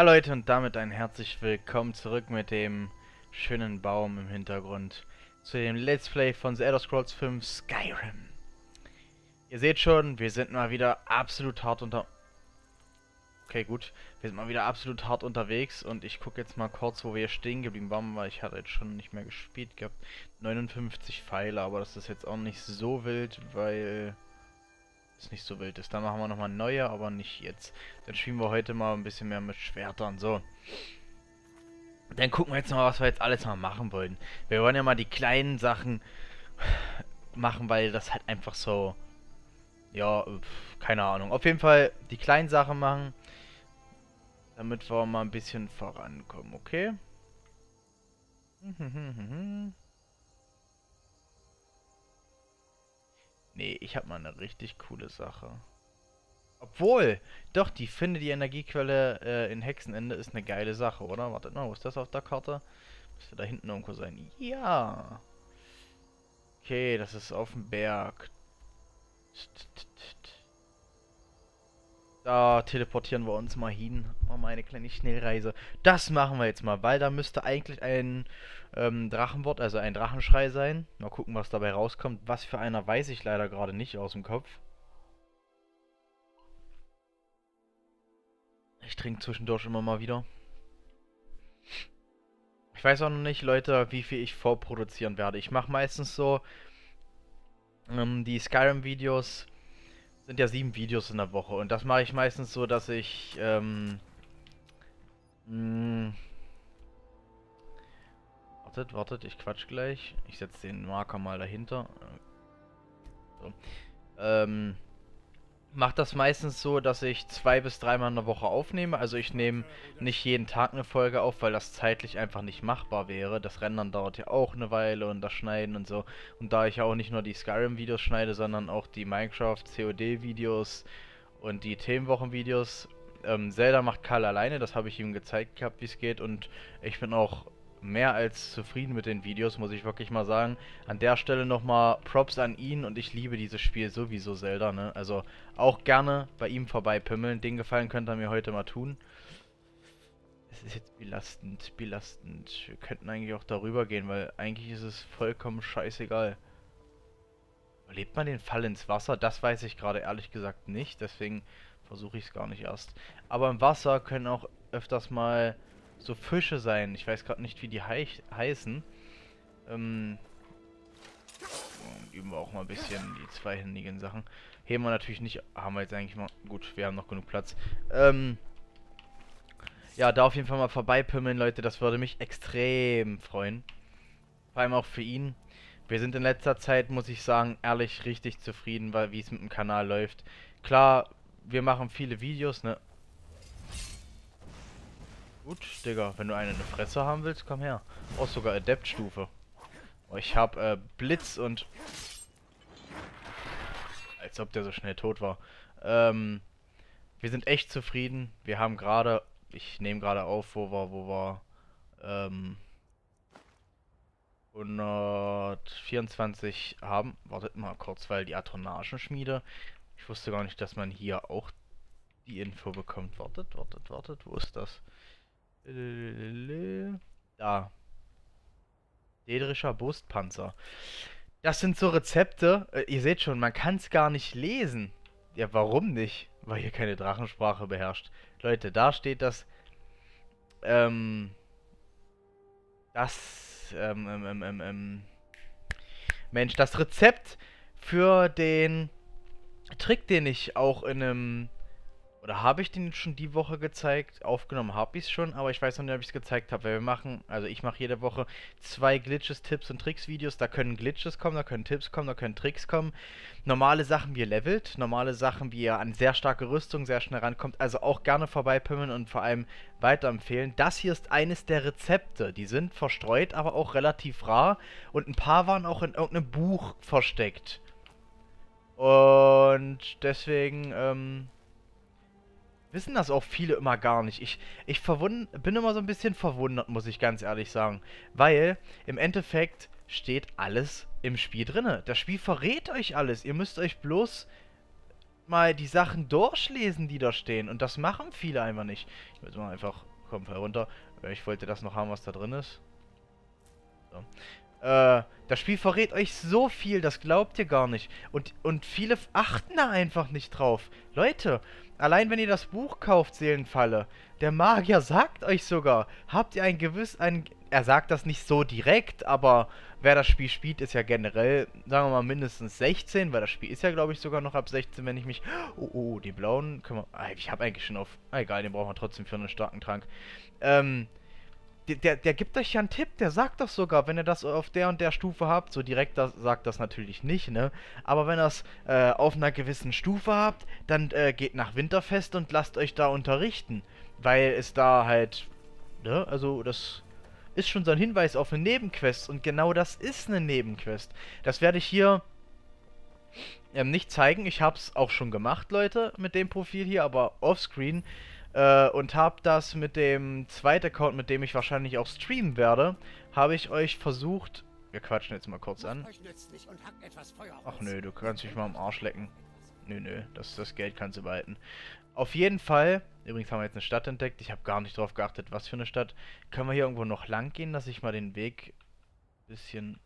Ja Leute, und damit ein herzlich willkommen zurück mit dem schönen Baum im Hintergrund zu dem Let's Play von The Elder Scrolls 5 Skyrim. Ihr seht schon, wir sind mal wieder absolut hart unterwegs und ich gucke jetzt mal kurz, wo wir stehen geblieben waren, weil ich hatte jetzt schon nicht mehr gespielt gehabt. 59 Pfeile, aber das ist jetzt auch nicht so wild, weil es nicht so wild ist. Dann machen wir nochmal neue, aber nicht jetzt. Dann spielen wir heute mal ein bisschen mehr mit Schwertern. So. Dann gucken wir jetzt mal, was wir jetzt alles mal machen wollen. Wir wollen ja mal die kleinen Sachen machen, weil das halt einfach so... Ja, keine Ahnung. Auf jeden Fall die kleinen Sachen machen, damit wir mal ein bisschen vorankommen, okay? Nee, ich habe mal eine richtig coole Sache. Obwohl, doch, die finde die Energiequelle in Hexenende ist eine geile Sache, oder? Wartet mal, wo ist das auf der Karte? Müsste da hinten irgendwo sein. Ja! Okay, das ist auf dem Berg. Da teleportieren wir uns mal hin. Oh, meine kleine Schnellreise. Das machen wir jetzt mal, weil da müsste eigentlich ein Drachenwort, also ein Drachenschrei sein. Mal gucken, was dabei rauskommt. Was für einer, weiß ich leider gerade nicht aus dem Kopf. Ich trinke zwischendurch immer mal wieder. Ich weiß auch noch nicht, Leute, wie viel ich vorproduzieren werde. Ich mache meistens so... die Skyrim-Videos sind ja 7 Videos in der Woche. Und das mache ich meistens so, dass ich wartet, ich quatsch gleich. Ich setze den Marker mal dahinter. So. Mache das meistens so, dass ich 2 bis 3 Mal in der Woche aufnehme. Also ich nehme nicht jeden Tag eine Folge auf, weil das zeitlich einfach nicht machbar wäre. Das Rendern dauert ja auch eine Weile und das Schneiden und so. Und da ich ja auch nicht nur die Skyrim-Videos schneide, sondern auch die Minecraft-COD-Videos und die Themenwochen-Videos. Zelda macht Karl alleine, das habe ich ihm gezeigt gehabt, wie es geht. Und ich bin auch mehr als zufrieden mit den Videos, muss ich wirklich mal sagen. An der Stelle nochmal Props an ihn, und ich liebe dieses Spiel sowieso, Zelda, ne? Also auch gerne bei ihm vorbeipimmeln. Den Gefallen könnt ihr mir heute mal tun. Es ist jetzt belastend. Wir könnten eigentlich auch darüber gehen, weil eigentlich ist es vollkommen scheißegal. Überlebt man den Fall ins Wasser? Das weiß ich gerade ehrlich gesagt nicht, deswegen versuche ich es gar nicht erst. Aber im Wasser können auch öfters mal so Fische sein. Ich weiß gerade nicht, wie die heißen. Üben wir auch mal ein bisschen die zweihändigen Sachen. Heben wir natürlich nicht. Haben wir jetzt eigentlich mal... Gut, wir haben noch genug Platz. Ja, da auf jeden Fall mal vorbeipimmeln, Leute. Das würde mich extrem freuen. Vor allem auch für ihn. Wir sind in letzter Zeit, muss ich sagen, ehrlich richtig zufrieden, weil wie es mit dem Kanal läuft. Klar, wir machen viele Videos, ne? Gut, Digga, wenn du eine Fresse haben willst, komm her. Auch sogar Adept-Stufe. Oh, ich hab Blitz und... Als ob der so schnell tot war. Wir sind echt zufrieden. Wir haben gerade... Ich nehme gerade auf, wo war... 124 haben. Wartet mal kurz, weil die Atronagenschmiede... Ich wusste gar nicht, dass man hier auch die Info bekommt. Wartet. Wo ist das? Da. Dedrischer Brustpanzer. Das sind so Rezepte. Ihr seht schon, man kann es gar nicht lesen. Ja, warum nicht? Weil hier keine Drachensprache beherrscht. Leute, da steht das. Mensch, das Rezept für den Trick, den ich auch in einem... Oder habe ich den schon die Woche gezeigt? Aufgenommen habe ich es schon, aber ich weiß noch nicht, ob ich es gezeigt habe. Weil wir machen, also ich mache jede Woche 2 Glitches, Tipps und Tricks Videos. Da können Glitches kommen, da können Tipps kommen, da können Tricks kommen. Normale Sachen, wie ihr levelt. Normale Sachen, wie ihr an sehr starke Rüstung sehr schnell rankommt. Also auch gerne vorbeipimmeln und vor allem weiterempfehlen. Das hier ist eines der Rezepte. Die sind verstreut, aber auch relativ rar. Und ein paar waren auch in irgendeinem Buch versteckt. Und deswegen, wissen das auch viele immer gar nicht. Ich bin immer so ein bisschen verwundert, muss ich ganz ehrlich sagen. Weil im Endeffekt steht alles im Spiel drinne. Das Spiel verrät euch alles. Ihr müsst euch bloß mal die Sachen durchlesen, die da stehen. Und das machen viele einfach nicht. Ich will mal einfach komm, fall runter. Ich wollte das noch haben, was da drin ist. So. Das Spiel verrät euch so viel, das glaubt ihr gar nicht. Und viele achten da einfach nicht drauf. Leute, allein wenn ihr das Buch kauft, Seelenfalle, der Magier sagt euch sogar, habt ihr ein gewisses... Er sagt das nicht so direkt, aber wer das Spiel spielt, ist ja generell, sagen wir mal, mindestens 16, weil das Spiel ist ja, glaube ich, sogar noch ab 16, wenn ich mich... Oh, die blauen können wir... Ich habe eigentlich schon auf... Egal, den brauchen wir trotzdem für einen starken Trank. Der gibt euch ja einen Tipp, der sagt doch sogar, wenn ihr das auf der und der Stufe habt, so direkt das, sagt das natürlich nicht, ne? Aber wenn ihr das auf einer gewissen Stufe habt, dann geht nach Winterfest und lasst euch da unterrichten. Weil es da halt, ne? Also das ist schon so ein Hinweis auf eine Nebenquest und genau das ist eine Nebenquest. Das werde ich hier nicht zeigen. Ich habe es auch schon gemacht, Leute, mit dem Profil hier, aber offscreen. Und habe das mit dem zweiten Account, mit dem ich wahrscheinlich auch streamen werde, habe ich euch versucht... Wir quatschen jetzt mal kurz an. Ach nö, du kannst mich mal am Arsch lecken. Nö, das Geld kannst du behalten. Auf jeden Fall, übrigens haben wir jetzt eine Stadt entdeckt, ich habe gar nicht drauf geachtet, was für eine Stadt. Können wir hier irgendwo noch lang gehen, dass ich mal den Weg ein bisschen...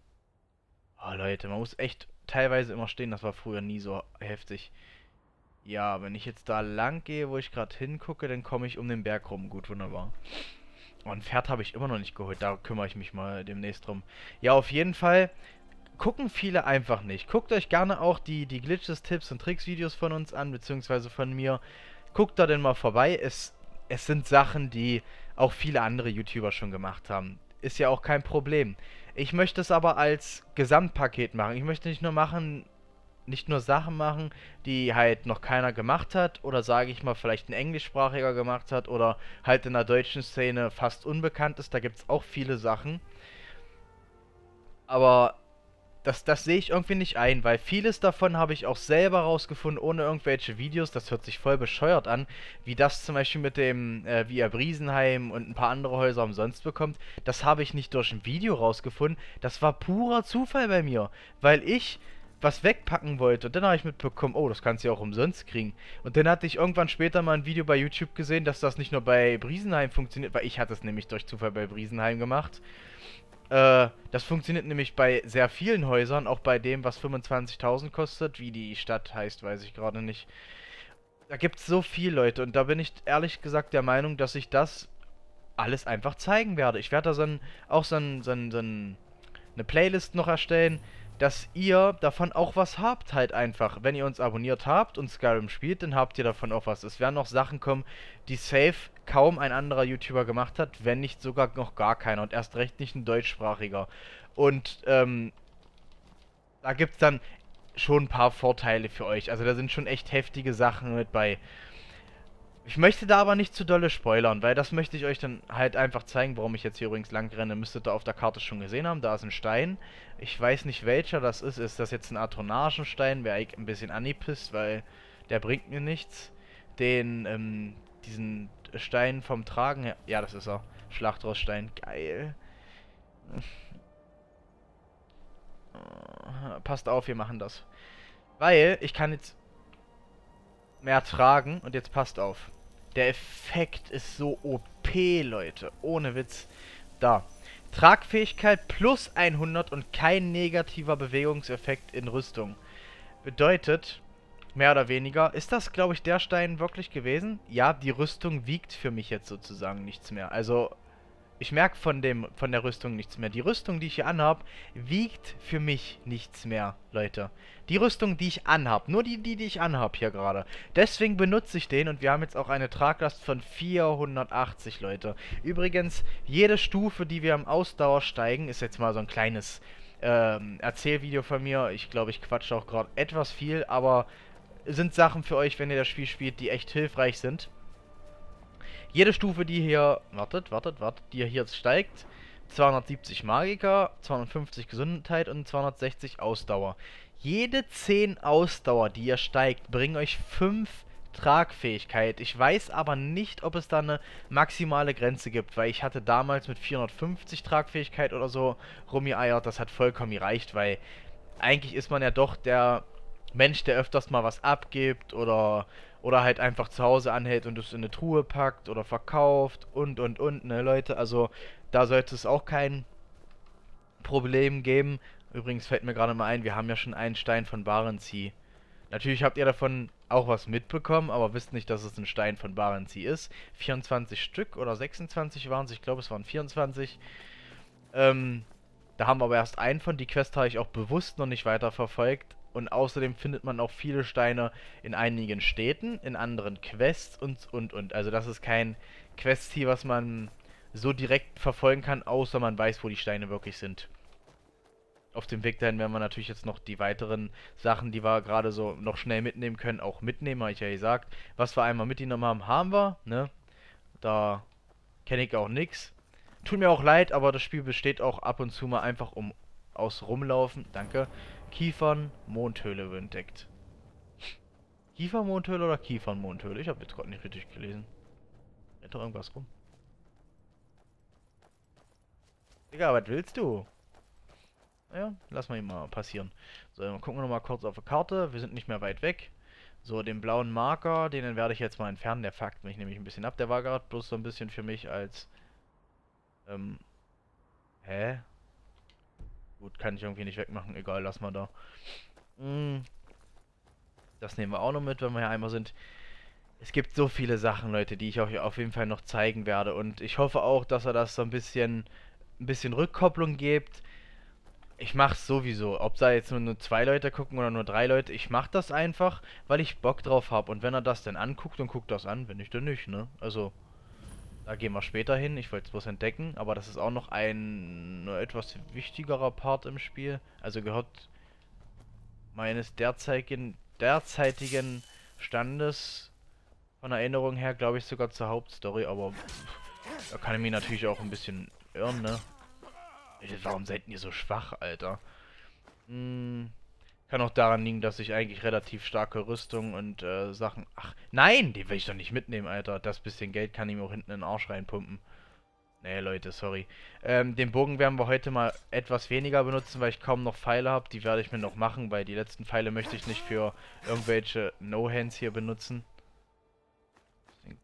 Oh Leute, man muss echt teilweise immer stehen, das war früher nie so heftig. Ja, wenn ich jetzt da lang gehe, wo ich gerade hingucke, dann komme ich um den Berg rum. Gut, wunderbar. Oh, ein Pferd habe ich immer noch nicht geholt. Da kümmere ich mich mal demnächst drum. Ja, auf jeden Fall gucken viele einfach nicht. Guckt euch gerne auch die Glitches, Tipps und Tricks Videos von uns an, beziehungsweise von mir. Guckt da denn mal vorbei. Es sind Sachen, die auch viele andere YouTuber schon gemacht haben. Ist ja auch kein Problem. Ich möchte es aber als Gesamtpaket machen. Ich möchte nicht nur Sachen machen, die halt noch keiner gemacht hat oder sage ich mal vielleicht ein Englischsprachiger gemacht hat oder halt in der deutschen Szene fast unbekannt ist, da gibt es auch viele Sachen. Aber das sehe ich irgendwie nicht ein, weil vieles davon habe ich auch selber rausgefunden, ohne irgendwelche Videos, das hört sich voll bescheuert an, wie das zum Beispiel mit dem, wie ihr Briesenheim und ein paar andere Häuser umsonst bekommt, das habe ich nicht durch ein Video rausgefunden, das war purer Zufall bei mir, weil ich was wegpacken wollte. Und dann habe ich mitbekommen, oh, das kannst du ja auch umsonst kriegen. Und dann hatte ich irgendwann später mal ein Video bei YouTube gesehen, dass das nicht nur bei Briesenheim funktioniert, weil ich hatte es nämlich durch Zufall bei Briesenheim gemacht. Das funktioniert nämlich bei sehr vielen Häusern, auch bei dem, was 25.000 kostet, wie die Stadt heißt, weiß ich gerade nicht. Da gibt es so viel, Leute, und da bin ich ehrlich gesagt der Meinung, dass ich das alles einfach zeigen werde. Ich werde da eine Playlist noch erstellen, dass ihr davon auch was habt halt einfach. Wenn ihr uns abonniert habt und Skyrim spielt, dann habt ihr davon auch was. Es werden noch Sachen kommen, die safe kaum ein anderer YouTuber gemacht hat, wenn nicht sogar noch gar keiner und erst recht nicht ein deutschsprachiger. Und da gibt es dann schon ein paar Vorteile für euch. Also da sind schon echt heftige Sachen mit bei. Ich möchte da aber nicht zu dolle spoilern, weil das möchte ich euch dann halt einfach zeigen, warum ich jetzt hier übrigens lang renne. Müsstet ihr auf der Karte schon gesehen haben, da ist ein Stein. Ich weiß nicht, welcher das ist. Ist das jetzt ein Artonagenstein? Wäre ich ein bisschen angepisst, weil der bringt mir nichts. Diesen Stein vom Tragen her... Ja, das ist er. Schlachtrossstein. Geil. Passt auf, wir machen das. Weil ich kann jetzt mehr tragen und jetzt passt auf. Der Effekt ist so OP, Leute. Ohne Witz. Da. Tragfähigkeit plus 100 und kein negativer Bewegungseffekt in Rüstung. Bedeutet, mehr oder weniger, ist das, glaube ich, der Stein wirklich gewesen? Ja, die Rüstung wiegt für mich jetzt sozusagen nichts mehr. Also, ich merke von der Rüstung nichts mehr. Die Rüstung, die ich hier anhab, wiegt für mich nichts mehr, Leute. Die Rüstung, die ich anhab, nur die ich anhab hier gerade. Deswegen benutze ich den und wir haben jetzt auch eine Traglast von 480, Leute. Übrigens, jede Stufe, die wir am Ausdauer steigen, ist jetzt mal so ein kleines Erzählvideo von mir. Ich glaube, ich quatsche auch gerade etwas viel, aber sind Sachen für euch, wenn ihr das Spiel spielt, die echt hilfreich sind. Jede Stufe, die hier, die hier jetzt steigt, 270 Magiker, 250 Gesundheit und 260 Ausdauer. Jede 10 Ausdauer, die ihr steigt, bringen euch 5 Tragfähigkeit. Ich weiß aber nicht, ob es da eine maximale Grenze gibt, weil ich hatte damals mit 450 Tragfähigkeit oder so rumgeeiert. Das hat vollkommen gereicht, weil eigentlich ist man ja doch der Mensch, der öfters mal was abgibt oder Oder halt einfach zu Hause anhält und es in eine Truhe packt oder verkauft und, ne Leute. Also da sollte es auch kein Problem geben. Übrigens fällt mir gerade mal ein, wir haben ja schon einen Stein von Barenzi. Natürlich habt ihr davon auch was mitbekommen, aber wisst nicht, dass es ein Stein von Barenzi ist. 24 Stück oder 26 waren es, ich glaube es waren 24. Da haben wir aber erst einen von, die Quest habe ich auch bewusst noch nicht weiter verfolgt. Und außerdem findet man auch viele Steine in einigen Städten, in anderen Quests und. Also das ist kein Quest-Ziel, was man so direkt verfolgen kann, außer man weiß, wo die Steine wirklich sind. Auf dem Weg dahin werden wir natürlich jetzt noch die weiteren Sachen, die wir gerade so noch schnell mitnehmen können, auch mitnehmen, habe ich ja gesagt. Was wir einmal mitgenommen haben, haben wir, ne? Da kenne ich auch nichts. Tut mir auch leid, aber das Spiel besteht auch ab und zu mal einfach aus Rumlaufen, danke. Kiefernmondhöhle wird entdeckt. Kiefernmondhöhle oder Kiefernmondhöhle? Ich habe jetzt gerade nicht richtig gelesen. Da ist doch irgendwas rum. Digga, was willst du? Naja, lass mal ihn mal passieren. So, dann gucken wir nochmal kurz auf die Karte. Wir sind nicht mehr weit weg. So, den blauen Marker, den werde ich jetzt mal entfernen. Der fuckt mich nämlich ein bisschen ab. Der war gerade bloß so ein bisschen für mich als... Gut, kann ich irgendwie nicht wegmachen. Egal, lass mal da. Das nehmen wir auch noch mit, wenn wir hier einmal sind. Es gibt so viele Sachen, Leute, die ich euch auf jeden Fall noch zeigen werde. Und ich hoffe auch, dass er das so ein bisschen Rückkopplung gibt. Ich mach's sowieso. Ob da jetzt nur zwei Leute gucken oder nur drei Leute. Ich mach das einfach, weil ich Bock drauf habe. Und wenn er das dann anguckt, dann guckt das an. Wenn nicht, dann nicht, ne? Also... Da gehen wir später hin, ich wollte es bloß entdecken, aber das ist auch noch ein etwas wichtigerer Part im Spiel. Also gehört meines derzeitigen Standes von Erinnerung her, glaube ich, sogar zur Hauptstory, aber pff, da kann ich mich natürlich auch ein bisschen irren, ne? Warum seid ihr so schwach, Alter? Kann auch daran liegen, dass ich eigentlich relativ starke Rüstung und Sachen... Ach, nein! Den will ich doch nicht mitnehmen, Alter. Das bisschen Geld kann ich mir auch hinten in den Arsch reinpumpen. Nee, Leute, sorry. Den Bogen werden wir heute mal etwas weniger benutzen, weil ich kaum noch Pfeile habe. Die werde ich mir noch machen, weil die letzten Pfeile möchte ich nicht für irgendwelche No-Hands hier benutzen.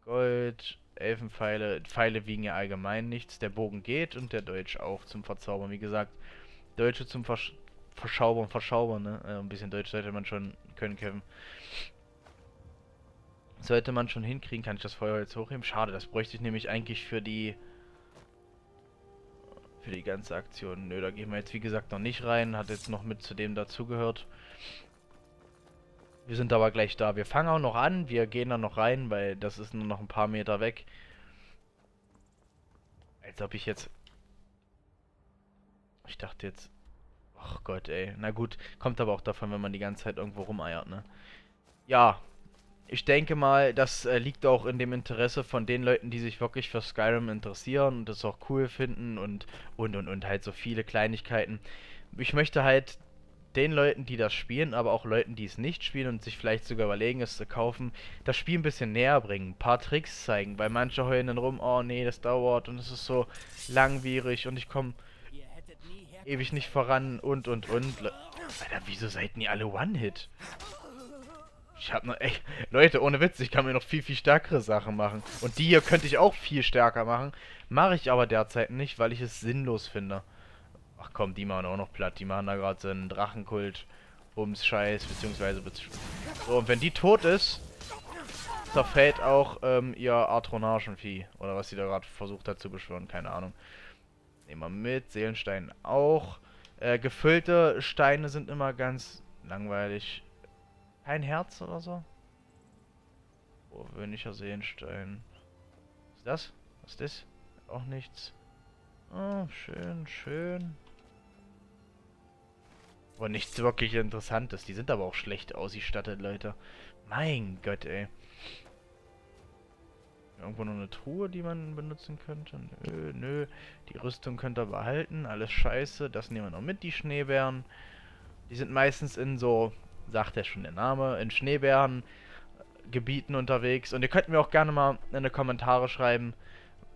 Gold, Elfenpfeile. Pfeile wiegen ja allgemein nichts. Der Bogen geht und der Deutsch auch zum Verzaubern. Wie gesagt, Deutsche zum Verschaubern, ne? Ein bisschen Deutsch sollte man schon können, Kevin. Sollte man schon hinkriegen. Kann ich das Feuer jetzt hochheben? Schade, das bräuchte ich nämlich eigentlich für die... Für die ganze Aktion. Nö, da gehen wir jetzt wie gesagt noch nicht rein. Hat jetzt noch mit zu dem dazugehört. Wir sind aber gleich da. Wir fangen auch noch an. Wir gehen da noch rein, weil das ist nur noch ein paar Meter weg. Als ob ich jetzt... Ich dachte jetzt... Ach Gott, ey. Na gut, kommt aber auch davon, wenn man die ganze Zeit irgendwo rumeiert, ne? Ja, ich denke mal, das liegt auch in dem Interesse von den Leuten, die sich wirklich für Skyrim interessieren und das auch cool finden und halt so viele Kleinigkeiten. Ich möchte halt den Leuten, die das spielen, aber auch Leuten, die es nicht spielen und sich vielleicht sogar überlegen, es zu kaufen, das Spiel ein bisschen näher bringen, ein paar Tricks zeigen, weil manche heulen dann rum, oh nee, das dauert und es ist so langwierig und ich komme... ewig nicht voran und. Alter, wieso seid ihr alle One-Hit? Ich hab noch echt... Leute, ohne Witz, ich kann mir noch viel stärkere Sachen machen. Und die hier könnte ich auch viel stärker machen. Mache ich aber derzeit nicht, weil ich es sinnlos finde. Ach komm, die machen auch noch platt. Die machen da gerade so einen Drachenkult. Bums, Scheiß, beziehungsweise... So, und wenn die tot ist, zerfällt auch ihr Artronagenvieh. Oder was sie da gerade versucht hat zu beschwören, keine Ahnung. Immer mit, Seelenstein auch. Gefüllte Steine sind immer ganz langweilig. Kein Herz oder so? Oh, weniger Seelenstein. Ist das? Was ist das? Auch nichts. Oh, schön, schön. Aber nichts wirklich Interessantes. Die sind aber auch schlecht ausgestattet, Leute. Mein Gott, ey. Irgendwo noch eine Truhe, die man benutzen könnte. Nö, nö. Die Rüstung könnt ihr behalten. Alles scheiße. Das nehmen wir noch mit, die Schneebären. Die sind meistens in so, sagt ja schon der Name, in Schneebärengebieten unterwegs. Und ihr könnt mir auch gerne mal in die Kommentare schreiben.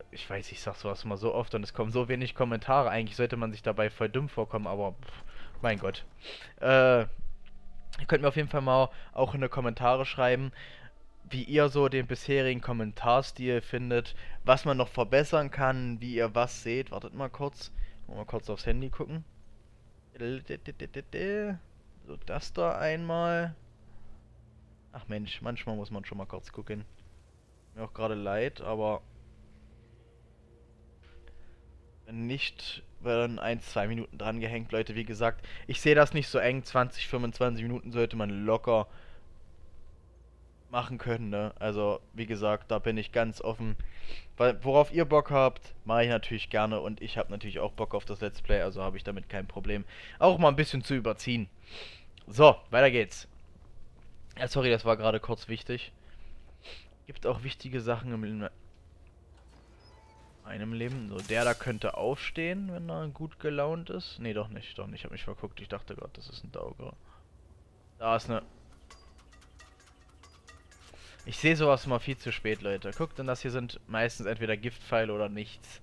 Ich weiß, ich sag sowas mal so oft und es kommen so wenig Kommentare. Eigentlich sollte man sich dabei voll dumm vorkommen, aber pff, mein Gott. Ihr könnt mir auf jeden Fall mal auch in die Kommentare schreiben, wie ihr so den bisherigen Kommentarstil findet, was man noch verbessern kann, wie ihr was seht. Wartet mal kurz. Mal kurz aufs Handy gucken. So, das da einmal. Ach Mensch, manchmal muss man schon mal kurz gucken. Mir auch gerade leid, aber nicht werden 1-2 Minuten dran gehängt, Leute. Wie gesagt, ich sehe das nicht so eng. 20, 25 Minuten sollte man locker machen können, ne? Also, wie gesagt, da bin ich ganz offen. Weil, worauf ihr Bock habt, mache ich natürlich gerne, und ich habe natürlich auch Bock auf das Let's Play, also habe ich damit kein Problem, auch mal ein bisschen zu überziehen. So, weiter geht's. Ja, sorry, das war gerade kurz wichtig. Gibt auch wichtige Sachen in einem Leben. So, der da könnte aufstehen, wenn er gut gelaunt ist. Nee, doch nicht, doch nicht. Ich habe mich verguckt. Ich dachte gerade, das ist ein Dauger. Da ist eine... Ich sehe sowas mal viel zu spät, Leute. Guckt, denn das hier sind meistens entweder Giftpfeile oder nichts.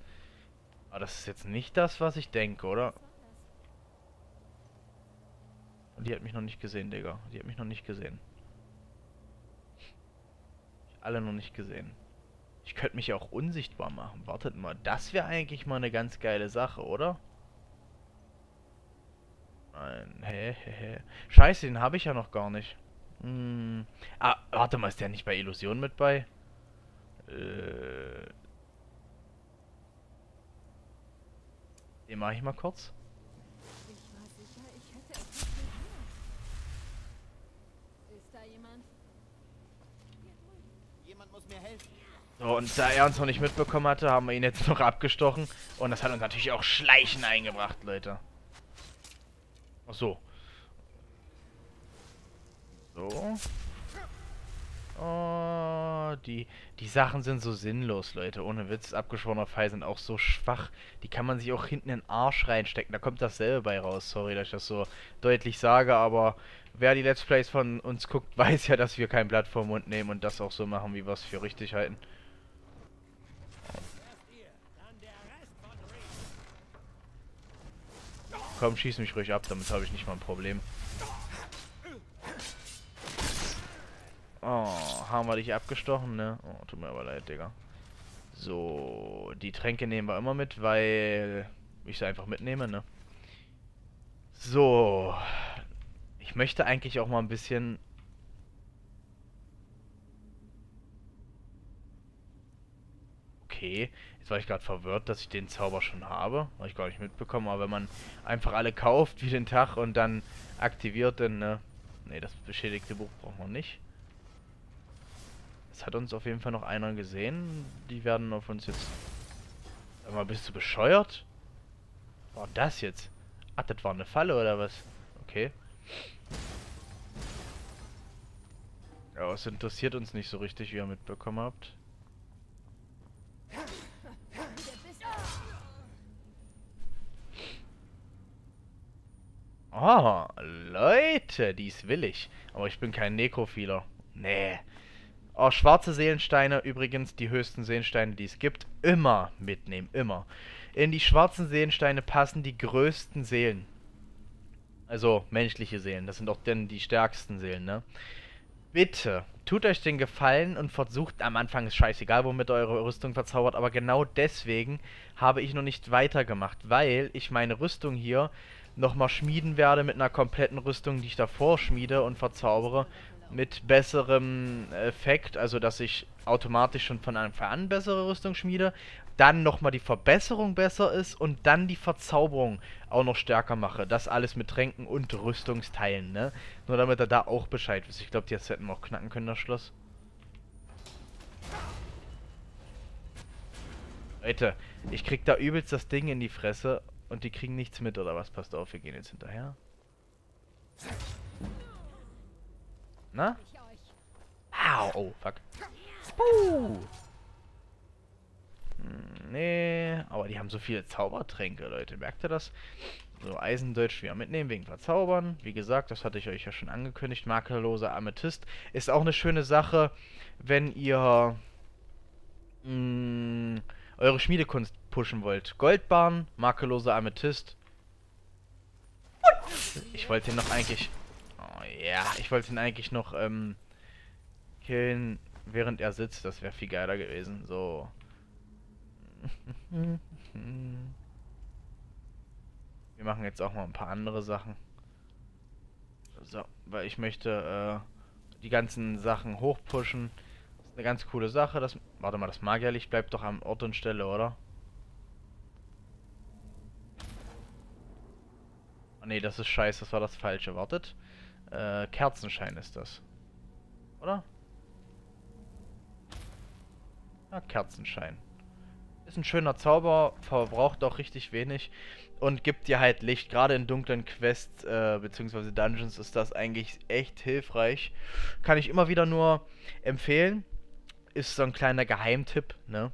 Aber das ist jetzt nicht das, was ich denke, oder? Und die hat mich noch nicht gesehen, Digga. Die hat mich noch nicht gesehen. Alle noch nicht gesehen. Ich könnte mich auch unsichtbar machen. Wartet mal, das wäre eigentlich mal eine ganz geile Sache, oder? Nein, Scheiße, den habe ich ja noch gar nicht. Ah, warte mal, ist der nicht bei Illusion mit bei? Den mache ich mal kurz. So, und da er uns noch nicht mitbekommen hatte, haben wir ihn jetzt noch abgestochen. Und das hat uns natürlich auch Schleichen eingebracht, Leute. Ach so. So. Oh, die Sachen sind so sinnlos, Leute. Ohne Witz, abgeschworener Pfeil sind auch so schwach. Die kann man sich auch hinten in den Arsch reinstecken. Da kommt dasselbe bei raus. Sorry, dass ich das so deutlich sage, aber wer die Let's Plays von uns guckt, weiß ja, dass wir kein Blatt vorm Mund nehmen und das auch so machen, wie wir es für richtig halten. Komm, schieß mich ruhig ab, damit habe ich nicht mal ein Problem. Oh, haben wir dich abgestochen, ne? Oh, tut mir aber leid, Digga. So, die Tränke nehmen wir immer mit, weil ich sie einfach mitnehme, ne? So. Ich möchte eigentlich auch mal ein bisschen... Okay, jetzt war ich gerade verwirrt, dass ich den Zauber schon habe. Habe ich gar nicht mitbekommen, aber wenn man einfach alle kauft, wie den Tag, und dann aktiviert, dann, ne? Ne, das beschädigte Buch brauchen wir nicht. Das hat uns auf jeden Fall noch einer gesehen. Die werden auf uns jetzt... Sag mal, bist du bescheuert? Was war das jetzt? Ach, das war eine Falle oder was? Okay. Ja, es interessiert uns nicht so richtig, wie ihr mitbekommen habt. Oh, Leute, die ist willig. Aber ich bin kein Nekrophiler. Nee. Oh, schwarze Seelensteine, übrigens die höchsten Seelensteine, die es gibt, immer mitnehmen, immer. In die schwarzen Seelensteine passen die größten Seelen. Also menschliche Seelen, das sind auch denn die stärksten Seelen, ne? Bitte, tut euch den Gefallen und versucht, am Anfang ist scheißegal, womit ihr eure Rüstung verzaubert, aber genau deswegen habe ich noch nicht weitergemacht, weil ich meine Rüstung hier nochmal schmieden werde mit einer kompletten Rüstung, die ich davor schmiede und verzaubere. Mit besserem Effekt, also dass ich automatisch schon von Anfang an bessere Rüstung schmiede, dann nochmal die Verbesserung besser ist und dann die Verzauberung auch noch stärker mache. Das alles mit Tränken und Rüstungsteilen, ne? Nur damit er da auch Bescheid wisst. Ich glaube, die hätten wir auch knacken können, das Schloss. Leute, ich krieg da übelst das Ding in die Fresse und die kriegen nichts mit, oder was? Passt auf, wir gehen jetzt hinterher. Na? Au, oh, fuck. Puh. Nee, aber die haben so viele Zaubertränke, Leute. Merkt ihr das? So, Eisendeutsch wieder mitnehmen wegen Verzaubern. Wie gesagt, das hatte ich euch ja schon angekündigt. Makelloser Amethyst. Ist auch eine schöne Sache, wenn ihr eure Schmiedekunst pushen wollt. Goldbarren, makelloser Amethyst. Ich wollte hier noch eigentlich... Ja, ich wollte ihn eigentlich noch killen während er sitzt. Das wäre viel geiler gewesen. So. Wir machen jetzt auch mal ein paar andere Sachen. So, weil ich möchte die ganzen Sachen hochpushen. Das ist eine ganz coole Sache. Das, warte mal, das Magierlicht bleibt doch am Ort und Stelle, oder? Oh ne, das ist scheiße, das war das Falsche. Wartet. Kerzenschein ist das. Oder? Ja, Kerzenschein. Ist ein schöner Zauber, verbraucht auch richtig wenig und gibt dir halt Licht. Gerade in dunklen Quests bzw. Dungeons ist das eigentlich echt hilfreich. Kann ich immer wieder nur empfehlen. Ist so ein kleiner Geheimtipp, ne?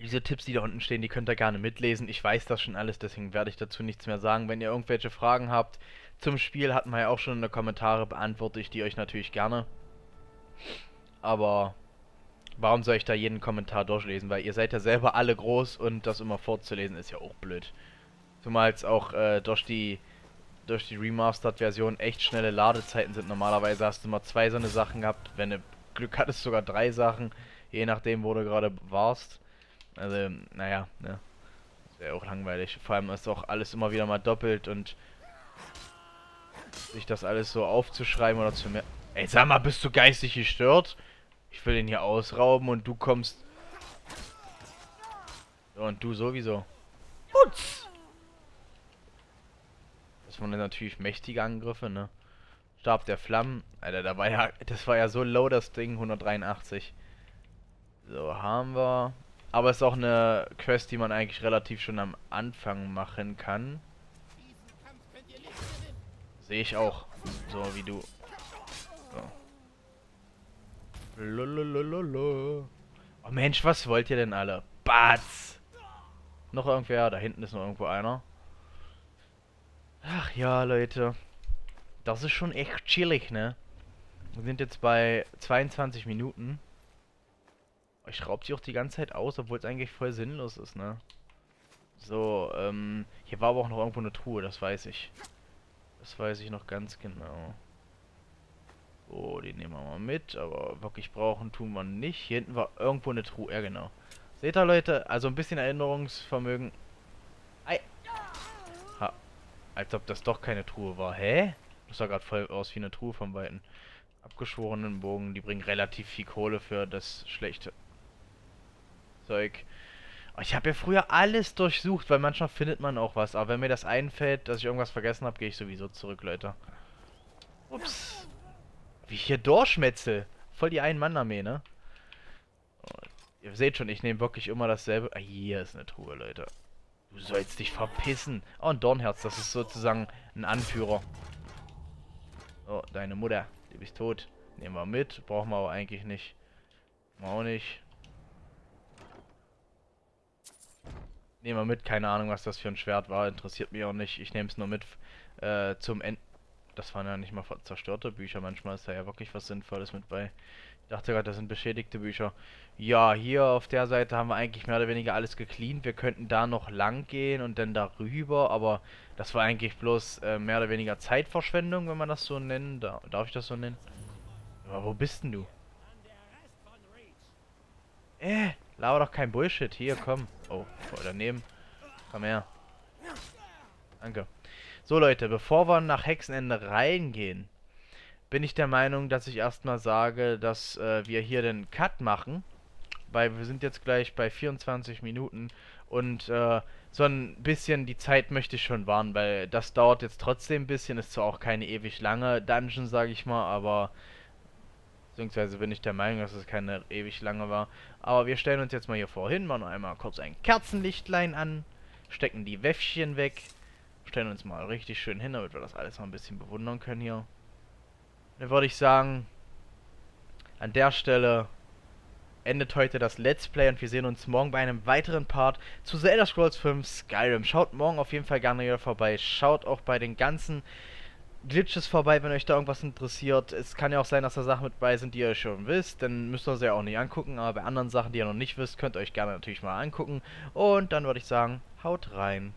Diese Tipps, die da unten stehen, die könnt ihr gerne mitlesen. Ich weiß das schon alles, deswegen werde ich dazu nichts mehr sagen. Wenn ihr irgendwelche Fragen habt zum Spiel, hatten wir ja auch schon in den Kommentaren, beantworte ich die euch natürlich gerne. Aber warum soll ich da jeden Kommentar durchlesen? Weil ihr seid ja selber alle groß und das immer vorzulesen ist ja auch blöd. Zumal es auch durch die Remastered-Version echt schnelle Ladezeiten sind. Normalerweise hast du mal 2 so eine Sachen gehabt. Wenn du Glück hattest, sogar 3 Sachen. Je nachdem, wo du gerade warst. Also, naja, ne. Ist ja auch langweilig. Vor allem ist auch alles immer wieder mal doppelt und sich das alles so aufzuschreiben oder zu merken. Ey, sag mal, bist du geistig gestört? Ich will den hier ausrauben und du kommst. Und du sowieso. Putz! Das waren natürlich mächtige Angriffe, ne? Stab der Flammen. Alter, da war ja, das war ja so low, das Ding. 183. So, haben wir. Aber es ist auch eine Quest, die man eigentlich relativ schon am Anfang machen kann. Sehe ich auch. So wie du. So. Lololololo. Oh Mensch, was wollt ihr denn alle? Batz! Noch irgendwer? Da hinten ist noch irgendwo einer. Ach ja, Leute. Das ist schon echt chillig, ne? Wir sind jetzt bei 22 Minuten. Ich schraube die auch die ganze Zeit aus, obwohl es eigentlich voll sinnlos ist, ne? So, hier war aber auch noch irgendwo eine Truhe, das weiß ich. Das weiß ich noch ganz genau. Oh, die nehmen wir mal mit, aber wirklich brauchen tun wir nicht. Hier hinten war irgendwo eine Truhe, ja genau. Seht ihr, Leute? Also ein bisschen Erinnerungsvermögen. Ei! Ha. Als ob das doch keine Truhe war. Hä? Das sah gerade voll aus wie eine Truhe vom Weiten. Abgeschworenen Bogen, die bringen relativ viel Kohle für das schlechte Zeug. Ich habe ja früher alles durchsucht, weil manchmal findet man auch was. Aber wenn mir das einfällt, dass ich irgendwas vergessen habe, gehe ich sowieso zurück, Leute. Ups. Wie ich hier durchschmetzel. Voll die Ein-Mann-Armee, ne? Und ihr seht schon, ich nehme wirklich immer dasselbe. Ah, hier ist eine Truhe, Leute. Du sollst dich verpissen. Oh, ein Dornherz, das ist sozusagen ein Anführer. Oh, deine Mutter. Du bist tot. Nehmen wir mit. Brauchen wir aber eigentlich nicht. Auch nicht. Nehmen wir mit, keine Ahnung, was das für ein Schwert war, interessiert mich auch nicht. Ich nehme es nur mit zum Ende. Das waren ja nicht mal zerstörte Bücher, manchmal ist da ja wirklich was Sinnvolles mit bei. Ich dachte gerade, das sind beschädigte Bücher. Ja, hier auf der Seite haben wir eigentlich mehr oder weniger alles gecleant. Wir könnten da noch lang gehen und dann darüber, aber das war eigentlich bloß mehr oder weniger Zeitverschwendung, wenn man das so nennen darf. Darf ich das so nennen? Aber wo bist denn du? Laber doch kein Bullshit. Hier, komm. Oh, daneben. Komm her. Danke. So, Leute, bevor wir nach Hexenende reingehen, bin ich der Meinung, dass ich erstmal sage, dass wir hier den Cut machen. Weil wir sind jetzt gleich bei 24 Minuten. Und so ein bisschen die Zeit möchte ich schon wahren, weil das dauert jetzt trotzdem ein bisschen. Ist zwar auch keine ewig lange Dungeon, sage ich mal, aber... Beziehungsweise bin ich der Meinung, dass es keine ewig lange war. Aber wir stellen uns jetzt mal hier vorhin, machen einmal kurz ein Kerzenlichtlein an, stecken die Wäffchen weg, stellen uns mal richtig schön hin, damit wir das alles mal ein bisschen bewundern können hier. Dann würde ich sagen, an der Stelle endet heute das Let's Play und wir sehen uns morgen bei einem weiteren Part zu The Elder Scrolls 5 Skyrim. Schaut morgen auf jeden Fall gerne wieder vorbei, schaut auch bei den ganzen... Glitches vorbei, wenn euch da irgendwas interessiert. Es kann ja auch sein, dass da Sachen mit bei sind, die ihr schon wisst. Dann müsst ihr sie ja auch nicht angucken. Aber bei anderen Sachen, die ihr noch nicht wisst, könnt ihr euch gerne natürlich mal angucken. Und dann würde ich sagen, haut rein.